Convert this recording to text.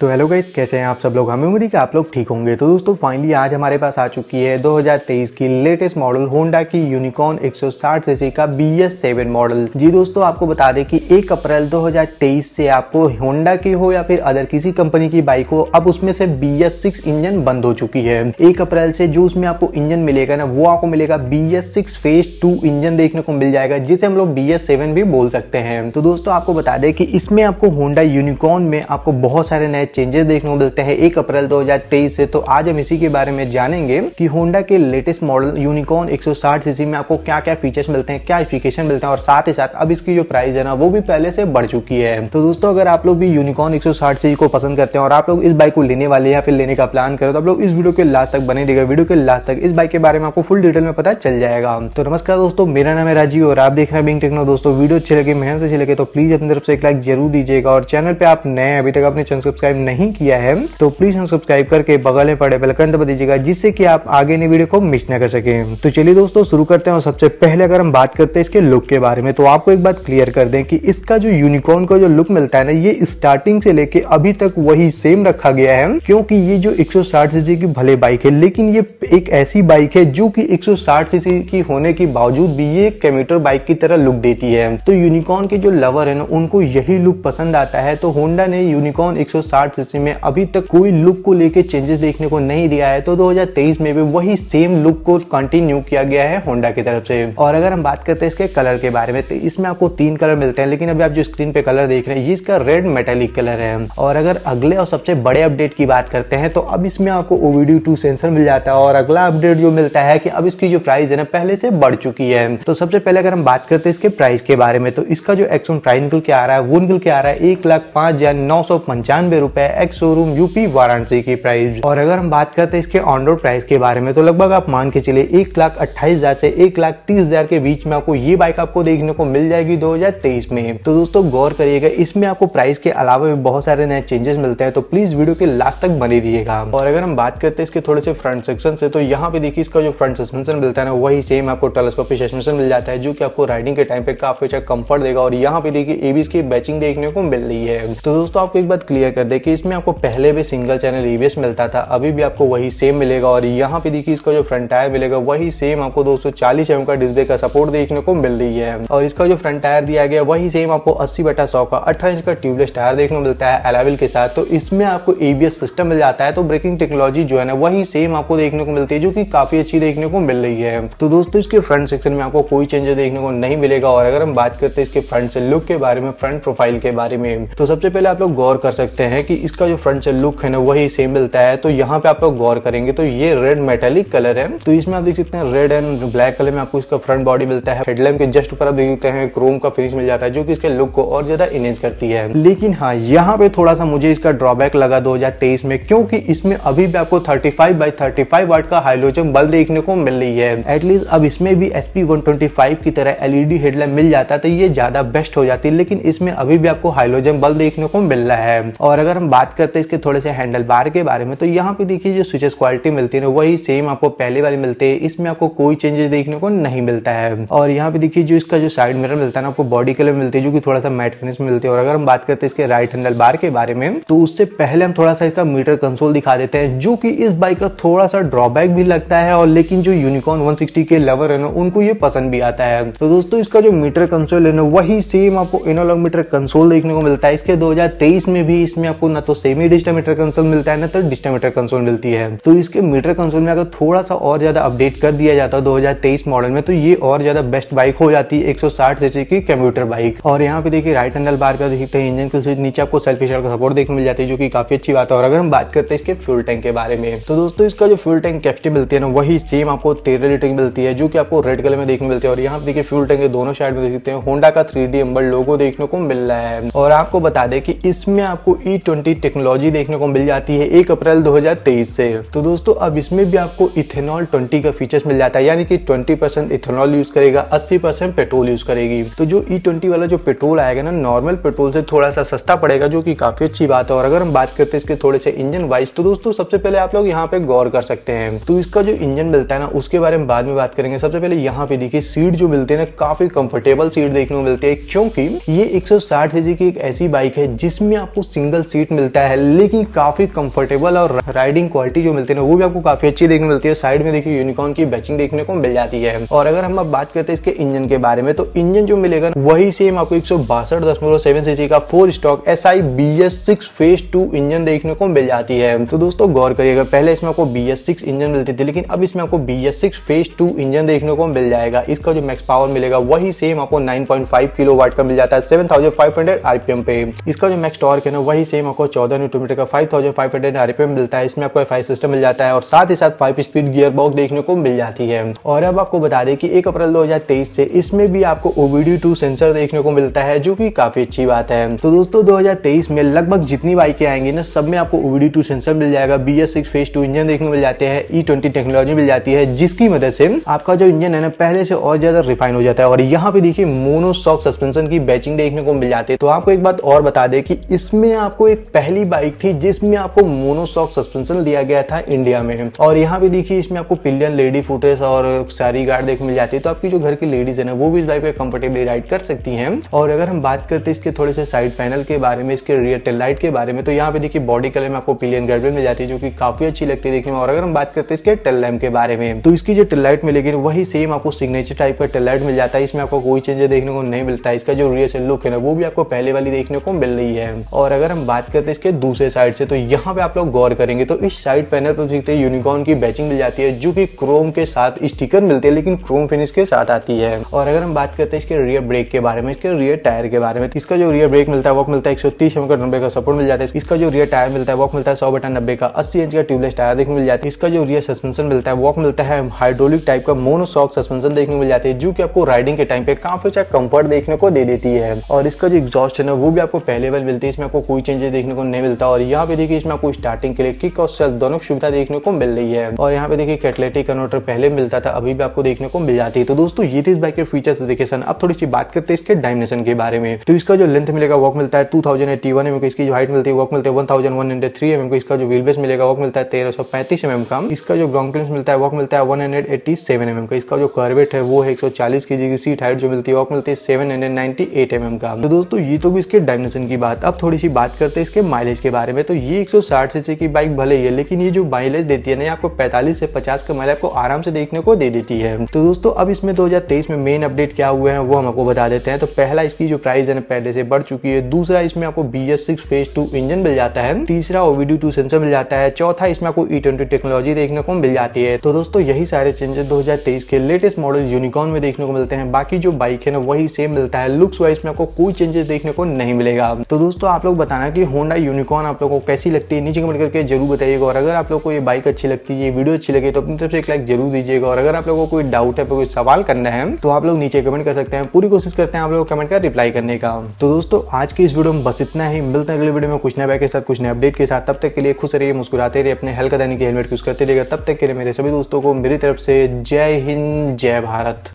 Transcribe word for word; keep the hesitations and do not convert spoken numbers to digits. तो hello guys, कैसे हैं आप सब लोग। हमें उम्मीद है कि आप लोग ठीक होंगे। तो दोस्तों फाइनली आज हमारे पास आ चुकी है दो हज़ार तेईस की लेटेस्ट मॉडल होंडा की यूनिकॉर्न एक सौ साठ सीसी का बी एस सेवन मॉडल। जी दोस्तों, आपको बता दें कि एक अप्रैल दो हज़ार तेईस से आपको होंडा की हो या फिर अदर किसी कंपनी की बाइक हो, अब उसमें से बी एस सिक्स इंजन बंद हो चुकी है। एक अप्रैल से जो उसमें आपको इंजन मिलेगा ना, वो आपको मिलेगा B S six phase two engine देखने को मिल जाएगा, जिसे हम लोग बी एस सेवन भी बोल सकते हैं। तो दोस्तों आपको बता दें कि इसमें आपको होंडा यूनिकॉर्न में आपको बहुत सारे चेंजेस देखने को मिलते हैं एक अप्रैल दो हज़ार तेईस से। तो आज हम इसी के बारे में जानेंगे कि होंडा के लेटेस्ट मॉडल यूनिकॉर्न एक सौ साठ सीसी में आपको क्या क्या फीचर्स मिलते हैं, क्या एफिकेशन मिलते हैं, और साथ ही साथ अब इसकी जो प्राइस है ना, वो भी पहले से बढ़ चुकी है। तो दोस्तों अगर आप लोग भी यूनिकॉर्न एक सौ साठ सीसी को पसंद करते हैं और आप लोग इस बाइक को लेने वाले या फिर लेने का प्लान करें, तो आप लोग इस वीडियो के लास्ट तक बने रहिएगा। वीडियो के लास्ट तक इस बाइक के बारे में आपको फुल डिटेल में पता चल जाएगा। तो नमस्कार दोस्तों, मेरा नाम है राजीव और आप देख रहे हैं बीइंग टेक्नोज। दोस्तों वीडियो अच्छी लगे, मेहनत अच्छी लगे तो प्लीज अपनी तरफ से एक लाइक जरूर दीजिएगा, और चैनल पे आप नए अभी तक अपने चैनल सब्सक्राइब नहीं किया है तो प्लीज हम सब्सक्राइब करके बगल में पड़े बेल आइकन दबा दीजिएगा, जिससे कि आप आगे नई वीडियो को मिस ना कर सकें। तो चलिए दोस्तों शुरू करते हैं। और सबसे पहले अगर हम बात करते हैं इसके लुक के बारे में, तो आपको एक बात क्लियर कर दें कि इसका जो यूनिकॉर्न का जो लुक मिलता है ना, ये स्टार्टिंग से लेके अभी तक वही सेम रखा गया है, क्योंकि ये जो एक सौ साठ सीसी की भले बाइक है, लेकिन ये एक ऐसी बाइक है जो की एक सौ साठ सीसी की होने के बावजूद भी ये कम्यूटर बाइक की तरह लुक देती है। तो यूनिकॉर्न के जो लवर है ना, उनको यही लुक पसंद आता है। तो होंडा ने यूनिकॉर्न एक सौ साठ सीसी में अभी तक कोई लुक को लेके चेंजेस देखने को नहीं दिया है। तो दो हज़ार तेईस में भी वही सेम लुक को कंटिन्यू किया गया है होंडा की तरफ से। और अगर हम बात करते हैं इसके कलर के बारे में, तो इसमें आपको तीन कलर मिलते हैं, लेकिन अभी आप जो स्क्रीन पे कलर देख रहे हैं, ये इसका रेड मेटालिक कलर है। और अगर अगले और सबसे बड़े अपडेट की बात करते हैं, तो अब इसमें आपको O B D two sensor मिल जाता है। और अगला अपडेट जो मिलता है कि अब इसकी जो प्राइस है ना, पहले से बढ़ चुकी है। तो सबसे पहले अगर हम बात करते हैं इसके प्राइस के बारे में, तो इसका जो एक्सोन प्राइस निकल के आ रहा है, वो निकल के आ रहा है एक लाख पांच हजार नौ सौ पंचानवे एक्स शोरूम यूपी वाराणसी की प्राइस। और अगर हम बात करते हैं इसके ऑन रोड प्राइस के बारे में, तो लगभग आप मान के चलिए एक लाख अट्ठाईस हजार से एक लाख तीस हजार के बीच में आपको ये बाइक आपको देखने को मिल जाएगी दो हज़ार तेईस में। तो दोस्तों गौर करिएगा, इसमें आपको प्राइस के अलावा भी बहुत सारे नए चेंजेस मिलते हैं, तो प्लीज वीडियो के लास्ट तक बने रहिएगा। और अगर हम बात करते हैं इसके थोड़े से फ्रंट सेक्शन से, तो यहाँ पे देखिए इसका जो फ्रंट सस्पेंशन मिलता है ना, वही सेम आपको टेलेस्कोपिक सस्पेंशन मिल जाता है, जो की आपको राइडिंग के टाइम पे काफी अच्छा कंफर्ट देगा। और यहाँ पे देखिए एबीएस की बैचिंग देखने को मिल रही है। तो दोस्तों आपको एक बात क्लियर कर दें कि इसमें आपको पहले भी सिंगल चैनल एबीएस मिलता था, अभी भी आपको वही सेम मिलेगा। और यहाँ पे देखिए इसका जो फ्रंट टायर मिलेगा, वही सेम आपको दो सौ चालीस एमएम का डिस्क ब्रेक का सपोर्ट देखने को मिल रही है। और इसका जो फ्रंट टायर दिया गया, वही सेम आपको अस्सी बटा सौ का अठारह इंच का ट्यूबलेस टायर देखने को मिलता है एलॉय व्हील के साथ। तो इसमें आपको एबीएस सिस्टम मिल जाता है। तो ब्रेकिंग टेक्नोलॉजी जो है ना, वही सेम आपको देखने को मिलती है, जो की काफी अच्छी देखने को मिल रही है। तो दोस्तों इसके फ्रंट सेक्शन में आपको कोई चेंजेस देखने को नहीं मिलेगा। और अगर हम बात करते हैं इसके फ्रंट से लुक के बारे में, फ्रंट प्रोफाइल के बारे में, तो सबसे पहले आप लोग गौर कर सकते हैं कि इसका जो फ्रंट से लुक है ना, वही सेम मिलता है। तो यहाँ पे आप लोग गौर करेंगे तो ये रेड मेटालिक कलर है। तो इसमें आप देख सकते हैं रेड एंड ब्लैक कलर में आपको इसका फ्रंट बॉडी मिलता है। हेडलैम्प के जस्ट ऊपर आप देख सकते हैं क्रोम का फिनिश मिल जाता है, जो कि इसके लुक को और ज्यादा एनहांस करती है। लेकिन हाँ, यहाँ पे थोड़ा सा मुझे इसका ड्रॉबैक लगा दो हज़ार तेईस में, क्योंकि इसमें अभी भी आपको thirty five by thirty five watt का हाइलोजन बल्ब देखने को मिल रही है। एटलीस्ट अब इसमें भी एसपी वन ट्वेंटी फाइव की तरह एलईडी हेडलैम्प मिल जाता तो ये ज्यादा बेस्ट हो जाती, लेकिन इसमें अभी भी आपको हाइलोजन बल्ब देखने को मिल रहा है। और अगर हम बात करते हैं इसके थोड़े से हैंडल बार के बारे में, तो यहाँ पे देखिए जो स्विचेस क्वालिटी मिलती है ना, वही सेम आपको पहले वाली मिलती है। इसमें आपको कोई चेंजेस देखने को नहीं मिलता है। और यहाँ पे देखिए जो इसका जो साइड मिरर मिलता है ना, आपको बॉडी कलर मिलती है, जो कि थोड़ा सा मैट फिनिश मिलती है। और अगर हम बात करते हैं इसके राइट हैंडल बार के बारे में, तो उससे पहले हम थोड़ा सा इसका मीटर कंसोल दिखा देते हैं, जो की इस बाइक का थोड़ा सा ड्रॉबैक भी लगता है। और लेकिन जो यूनिकॉर्न वन सिक्सटी के लवर है ना, उनको ये पसंद भी आता है। तो दोस्तों इसका जो मीटर कंसोल है ना, वही सेम आपको एनालॉग मीटर कंसोल देखने को मिलता है। इसके दो हजार तेईस में भी इसमें आपको ना तो सेमी डिजिटल मीटर कंसोल मिलता है, ना तो डिजिटल मीटर कंसोल मिलती है। तो इसके मीटर कंसोल में अगर थोड़ा सा और ज्यादा अपडेट कर दिया जाता है दो हज़ार तेईस मॉडल में, तो ये और ज्यादा बेस्ट बाइक हो जाती है एक सौ साठ सीसी की कम्यूटर बाइक। और यहाँ पे देखिए राइट हैंडल बार का देखते हैं इंजन के स्विच, नीचे आपको सेल्फ स्टार्ट का सपोर्ट देखने को मिल जाती है, जो की काफी अच्छी बात है। और अगर हम बात करते हैं इसके फ्यूल टैंक के बारे में, तो दोस्तों इसका जो फ्यूल टैंक कैपेसिटी मिलती है ना, वही सेम आपको तेरह लीटर की मिलती है, जो की आपको रेड कलर में देखने मिलती है। और यहाँ पे देखिए फ्यूल टैंक के दोनों साइड में देखते हैं होंडा का थ्री डी एम्बर लोगो देखने को मिल रहा है। और आपको बता दें कि इसमें आपको ई ट्वेंटी टेक्नोलॉजी देखने को मिल जाती है एक अप्रैल दो हज़ार तेईस से। तो दोस्तों अब इसमें भी आपको इथेनॉल ट्वेंटी का फीचर्स मिल जाता है, यानी कि बीस परसेंट इथेनॉल यूज करेगा, अस्सी परसेंट पेट्रोल यूज करेगी। तो जो ई ट्वेंटी वाला जो पेट्रोल आएगा ना, नॉर्मल पेट्रोल से थोड़ा सा सस्ता पड़ेगा, जो कि काफी अच्छी बात है। और अगर हम बात करते हैं इसके थोड़े से इंजन वाइज, तो दोस्तों सबसे पहले आप लोग यहाँ पे गौर कर सकते हैं। तो इसका जो इंजन मिलता है ना, उसके बारे में बाद में बात करेंगे। सबसे पहले यहाँ पे देखिए सीट जो मिलती है ना, काफी कंफर्टेबल सीट देखने को मिलती है, क्योंकि ये एक सौ साठ सीसी की एक ऐसी बाइक है जिसमें आपको सिंगल सीट सीट मिलता है, लेकिन काफी कंफर्टेबल और राइडिंग क्वालिटी जो मिलती है वो भी आपको काफी अच्छी देखने मिलती है। साइड में देखिए यूनिकॉर्न की बैचिंग देखने को मिल जाती है। और अगर हम अब बात करते हैं इसके इंजन के बारे में, तो इंजन जो मिलेगा वही सेम आपको एक सौ बासठ दशमलव सेवन सीसी का four stroke S I B S six phase two engine देखने को मिल जाती है। तो दोस्तों गौर करिएगा, पहले इसमें आपको बी एस सिक्स इंजन मिलती थी, लेकिन अब इसमें आपको B S six phase two engine देखने को मिल जाएगा। इसका जो मैक्स पावर मिलेगा वही सेम आपको nine point five kilowatt का मिल जाता है seven thousand five hundred RPM पे। इसका जो मैक्स टॉर्क है ना वही सेम आपको चौदह न्यूटन मीटर का five thousand five hundred RPM मिलता है। इसमें आपको एफ आई सिस्टम मिल जाता है और साथ ही साथ फाइव स्पीड गियर बॉक्स देखने को मिल जाती है। और अब आपको बता दें कि एक अप्रैल दो हजार तेईस से इसमें भी आपको O B D two sensor देखने को मिलता है, जो कि काफी अच्छी बात है। तो दोस्तों दो हजार तेईस में लगभग जितनी बाइकें आएंगी ना सब में आपको O B D two sensor मिल जाएगा। B S six phase two engine देखने को मिल जाते हैं, ई ट्वेंटी टेक्नोलॉजी मिल जाती है, जिसकी मदद से आपका जो इंजन है ना पहले से और ज्यादा रिफाइन हो जाता है। और यहाँ पे देखिए मोनोशॉक सस्पेंशन की बैचिंग देखने को मिल जाती है। तो आपको एक बात और बता दें कि इसमें आपको एक पहली बाइक थी जिसमें आपको मोनोशॉक सस्पेंशन दिया गया था इंडिया में। और यहाँ पे देखिए इसमें आपको पिलियन, लेडी फुटरेस्ट और सारी गार्ड देखने मिल जाती है। तो आपकी जो घर की लेडीज है ना वो भी इस बाइक पे कंफर्टेबली राइड कर सकती हैं। और अगर हम बात करते हैं इसके थोड़े से साइड पैनल के बारे में, इसके रियर टेल लाइट के बारे में, तो यहाँ पे देखिए बॉडी कलर में आपको पिलियन गार्ड मिल जाती है, जो कि काफी अच्छी लगती है देखने में। और अगर हम बात करते हैं इसके टेल लैम्प के बारे में, तो इसकी जो टेल लाइट मिलेगी वही सेम आपको सिग्नेचर टाइप का टेल लाइट मिल जाता है। इसमें आपको कोई चेंजेस देखने को नहीं मिलता है। इसका जो रियर से लुक है ना वो भी आपको पहले वाली देखने को मिल रही है। और अगर हम बात करते हैं इसके दूसरे साइड से, तो यहाँ पे आप लोग गौर करेंगे तो इस साइड पैनल पर देखते हैं यूनिकॉर्न की बैचिंग मिल जाती है, जो कि क्रोम के साथ स्टिकर मिलते हैं, लेकिन क्रोम फिनिश के साथ आती है। और अगर हम बात करते हैं इसके रियर ब्रेक के बारे में, इसके रियर टायर के बारे में, तो इसका जो रियर ब्रेक मिलता है वो मिलता है एक सौ तीस एमएम का नब्बे का सपोर्ट मिल जाता है। इसका जो रियर टायर मिलता है वो मिलता है सौ बटा नब्बे का अस्सी इंच का ट्यूबलेस टायर देखने मिल जाता है। इसका जो रियर सस्पेंशन मिलता है वो मिलता है हाइड्रोलिक टाइप का मोनोशॉक सस्पेंशन देखने मिल जाती है, जो कि आपको राइडिंग के टाइम पे काफी अच्छा कंफर्ट देखने को दे देती है। और इसका जो एग्जॉस्ट है ना वो भी आपको पहले वाली मिलती है, इसमें आपको कोई चेंजेस देखने को नहीं मिलता। और यहाँ पे देखिए इसमें आपको स्टार्टिंग के लिए किक और सेल्फ दोनों सुविधा देखने को मिल रही है। और यहाँ पे देखिए कैटलिटिक कन्वर्टर पहले मिलता था, अभी भी आपको देखने को मिल जाती है। तो दोस्तों ये थी इस बाइक के फीचर्स वेरिफिकेशन। अब थोड़ी सी बात करते हैं इसके डायमेंशन के बारे में, तो इसका जो लेंथ मिलेगा वो मिलता है two thousand eighty one MM को, इसकी जो हाइट मिलती है वो मिलता है one thousand one hundred three MM को, इसका जो व्हील बेस मिलेगा वो मिलता है तेरह सौ पैंतीस एमएम का, इसका जो ग्राउंड क्लियरेंस मिलता है वो मिलता है one hundred eighty seven MM का, इसका जो कर्वेट है वो है एक सौ चालीस केजी की, सीट हाइट जो मिलती है वो मिलती है seven hundred ninety eight MM का। तो दोस्तों ये तो भी इसके डायमेंशन की बात। अब थोड़ी सी बात करते हैं इसके माइलेज के बारे में, तो ये एक सौ साठ सीसी की बाइक भले ही है, लेकिन ये जो माइलेज देती है ना आपको पैंतालीस से पचास का माइलेज आपको आराम से देखने को दे देती है। तो दोस्तों अब इसमें दो हजार तेईस में मेन अपडेट क्या हुए हैं वो हम आपको बता देते हैं। तो पहला, इसकी जो प्राइस है पहले से बढ़ चुकी है। दूसरा, इसमें आपको B S six phase two engine मिल जाता है। तीसरा, O B D two sensor मिल जाता है। चौथा, इसमें आपको ई ट्वेंटी टेक्नोलॉजी देखने को मिल जाती है। तो दोस्तों यही सारे चेंजेस दो हजार तेईस के लेटेस्ट मॉडल यूनिकॉर्न में देखने को मिलते हैं। बाकी जो बाइक है ना वही सेम मिलता है। लुक्स वाइज में आपको कोई चेंजेस देखने को नहीं मिलेगा। तो दोस्तों आप लोग बताना कि होंडा यूनिकॉर्न आप लोगों को कैसी लगती है, नीचे कमेंट करके जरूर बताइएगा। और अगर आप लोग को ये बाइक अच्छी लगती है, ये वीडियो अच्छी लगे, तो अपनी तरफ से एक लाइक जरूर दीजिएगा। और अगर आप लोगों को कोई डाउट है, कोई सवाल करना है, तो आप लोग नीचे कमेंट कर सकते हैं। पूरी कोशिश करते हैं आप लोग कमेंट का रिप्लाई करने का। तो दोस्तों आज की इस वीडियो में बस इतना ही। मिलते हैं अगले वीडियो में कुछ नए बाइक के साथ, कुछ नए अपडेट के साथ। तब तक के लिए खुश रहिए, मुस्कुराते रहिए, अपने हेल्थ का ध्यान रखिए, हेलमेट यूज करते रहिएगा। तब तक के लिए मेरे सभी दोस्तों को मेरी तरफ से जय हिंद, जय भारत।